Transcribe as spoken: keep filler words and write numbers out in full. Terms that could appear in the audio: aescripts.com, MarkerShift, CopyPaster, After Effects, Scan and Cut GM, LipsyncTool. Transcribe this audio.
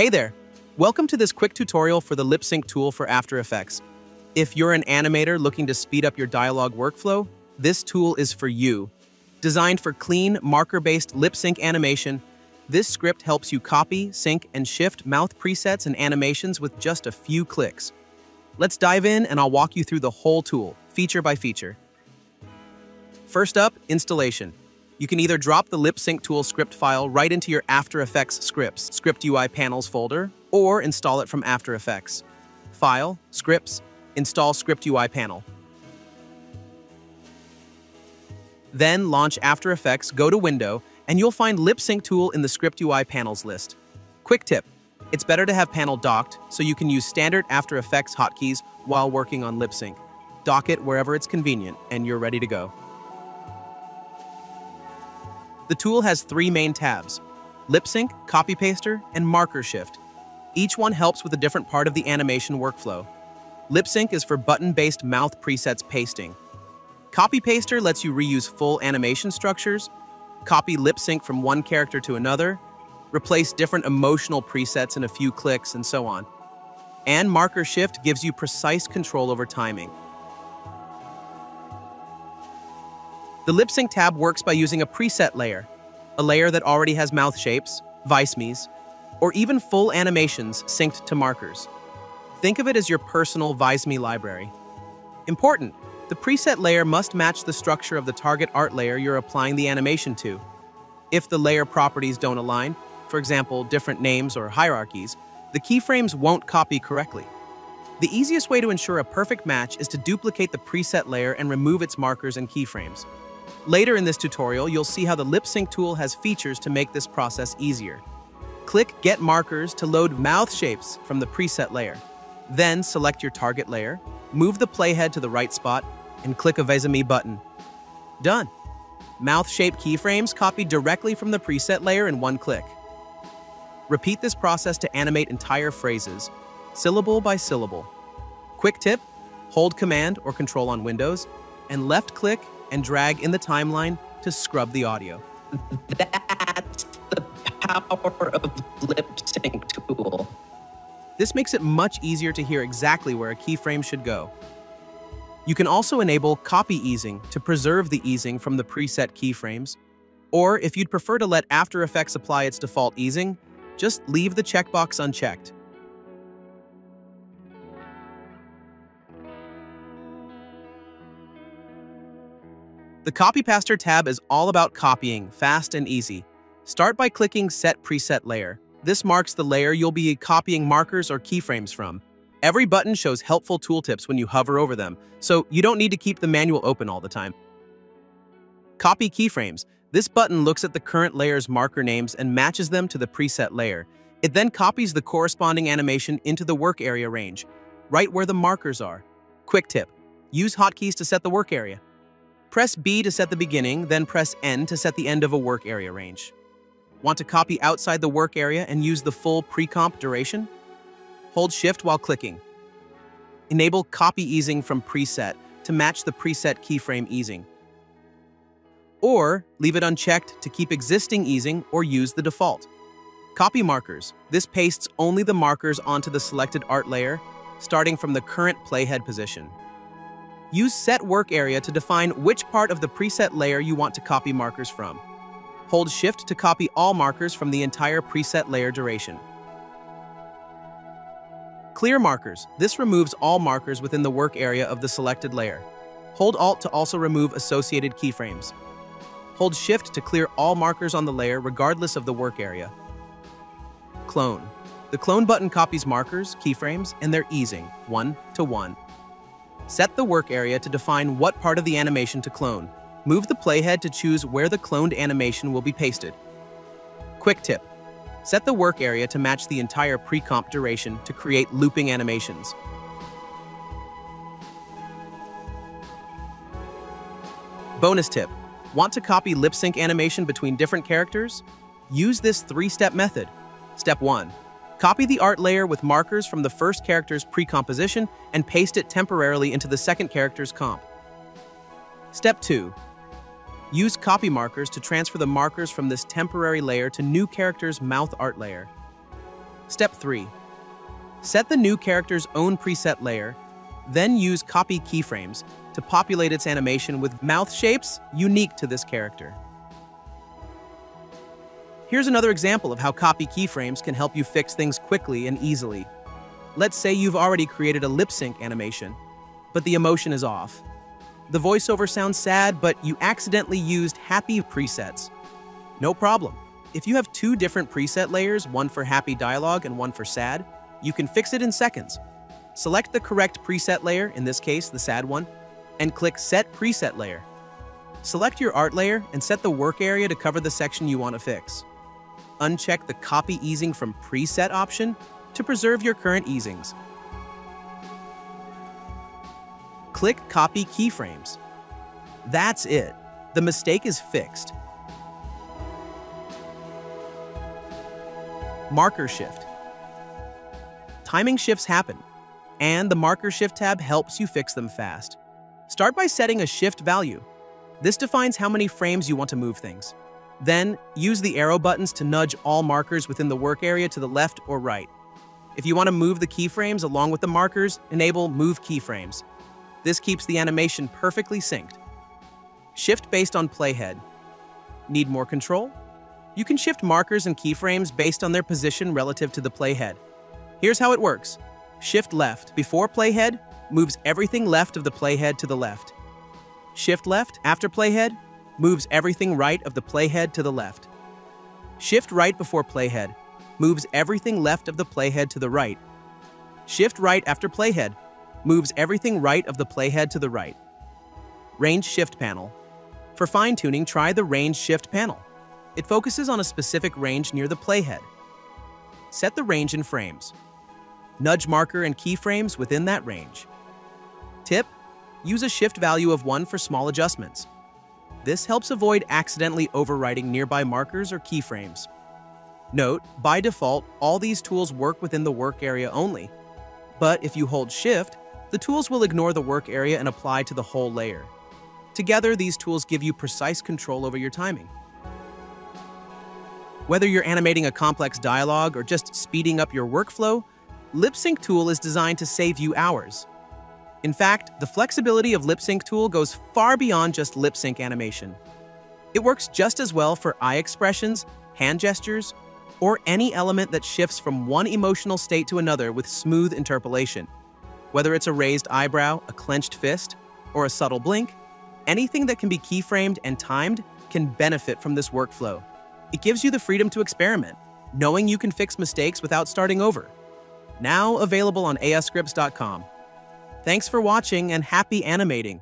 Hey there! Welcome to this quick tutorial for the LipSync tool for After Effects. If you're an animator looking to speed up your dialogue workflow, this tool is for you. Designed for clean, marker-based lip-sync animation, this script helps you copy, sync, and shift mouth presets and animations with just a few clicks. Let's dive in and I'll walk you through the whole tool, feature by feature. First up, installation. You can either drop the LipSync tool script file right into your After Effects scripts, script U I panels folder, or install it from After Effects. File, scripts, install script U I panel. Then launch After Effects, go to Window, and you'll find LipSync tool in the script U I panels list. Quick tip, it's better to have panel docked so you can use standard After Effects hotkeys while working on LipSync. Dock it wherever it's convenient and you're ready to go. The tool has three main tabs, LipSync, CopyPaster, and MarkerShift. Each one helps with a different part of the animation workflow. LipSync is for button-based mouth presets pasting. CopyPaster lets you reuse full animation structures, copy LipSync from one character to another, replace different emotional presets in a few clicks, and so on. And MarkerShift gives you precise control over timing. The LipSync tab works by using a preset layer, a layer that already has mouth shapes, vice-mes, or even full animations synced to markers. Think of it as your personal vice-me library. Important, the preset layer must match the structure of the target art layer you're applying the animation to. If the layer properties don't align, for example, different names or hierarchies, the keyframes won't copy correctly. The easiest way to ensure a perfect match is to duplicate the preset layer and remove its markers and keyframes. Later in this tutorial, you'll see how the LipSync tool has features to make this process easier. Click Get Markers to load mouth shapes from the preset layer. Then select your target layer, move the playhead to the right spot, and click a Vice-Me button. Done! Mouth shape keyframes copied directly from the preset layer in one click. Repeat this process to animate entire phrases, syllable by syllable. Quick tip, hold Command or Control on Windows, and left-click and drag in the timeline to scrub the audio. That's the power of the LipSync tool. This makes it much easier to hear exactly where a keyframe should go. You can also enable copy easing to preserve the easing from the preset keyframes, or if you'd prefer to let After Effects apply its default easing, just leave the checkbox unchecked. The CopyPaster tab is all about copying, fast and easy. Start by clicking Set Preset Layer. This marks the layer you'll be copying markers or keyframes from. Every button shows helpful tooltips when you hover over them, so you don't need to keep the manual open all the time. Copy Keyframes. This button looks at the current layer's marker names and matches them to the preset layer. It then copies the corresponding animation into the work area range, right where the markers are. Quick tip, use hotkeys to set the work area. Press B to set the beginning, then press N to set the end of a work area range. Want to copy outside the work area and use the full pre-comp duration? Hold Shift while clicking. Enable copy easing from preset to match the preset keyframe easing. Or leave it unchecked to keep existing easing or use the default. Copy markers. This pastes only the markers onto the selected art layer, starting from the current playhead position. Use Set Work Area to define which part of the preset layer you want to copy markers from. Hold Shift to copy all markers from the entire preset layer duration. Clear Markers. This removes all markers within the work area of the selected layer. Hold Alt to also remove associated keyframes. Hold Shift to clear all markers on the layer regardless of the work area. Clone. The Clone button copies markers, keyframes, and their easing, one to one. Set the work area to define what part of the animation to clone. Move the playhead to choose where the cloned animation will be pasted. Quick tip, set the work area to match the entire pre-comp duration to create looping animations. Bonus tip, want to copy lip-sync animation between different characters? Use this three-step method. Step one. Copy the art layer with markers from the first character's pre-composition and paste it temporarily into the second character's comp. Step two. Use copy markers to transfer the markers from this temporary layer to new character's mouth art layer. Step three. Set the new character's own preset layer, then use copy keyframes to populate its animation with mouth shapes unique to this character. Here's another example of how copy keyframes can help you fix things quickly and easily. Let's say you've already created a lip sync animation, but the emotion is off. The voiceover sounds sad, but you accidentally used happy presets. No problem. If you have two different preset layers, one for happy dialogue and one for sad, you can fix it in seconds. Select the correct preset layer, in this case, the sad one, and click Set Preset Layer. Select your art layer and set the work area to cover the section you want to fix. Uncheck the Copy Easing from Preset option to preserve your current easings. Click Copy Keyframes. That's it. The mistake is fixed. Marker Shift. Timing shifts happen, and the Marker Shift tab helps you fix them fast. Start by setting a shift value. This defines how many frames you want to move things. Then, use the arrow buttons to nudge all markers within the work area to the left or right. If you want to move the keyframes along with the markers, enable Move Keyframes. This keeps the animation perfectly synced. Shift based on playhead. Need more control? You can shift markers and keyframes based on their position relative to the playhead. Here's how it works. Shift left before playhead moves everything left of the playhead to the left. Shift left after playhead moves everything right of the playhead to the left. Shift right before playhead moves everything left of the playhead to the right. Shift right after playhead moves everything right of the playhead to the right. Range Shift Panel. For fine-tuning, try the Range Shift Panel. It focuses on a specific range near the playhead. Set the range in frames. Nudge marker and keyframes within that range. Tip: use a shift value of one for small adjustments. This helps avoid accidentally overriding nearby markers or keyframes. Note, by default, all these tools work within the work area only. But if you hold Shift, the tools will ignore the work area and apply to the whole layer. Together, these tools give you precise control over your timing. Whether you're animating a complex dialogue or just speeding up your workflow, LipsyncTool is designed to save you hours. In fact, the flexibility of LipsyncTool goes far beyond just lip sync animation. It works just as well for eye expressions, hand gestures, or any element that shifts from one emotional state to another with smooth interpolation. Whether it's a raised eyebrow, a clenched fist, or a subtle blink, anything that can be keyframed and timed can benefit from this workflow. It gives you the freedom to experiment, knowing you can fix mistakes without starting over. Now available on aescripts dot com. Thanks for watching and happy animating!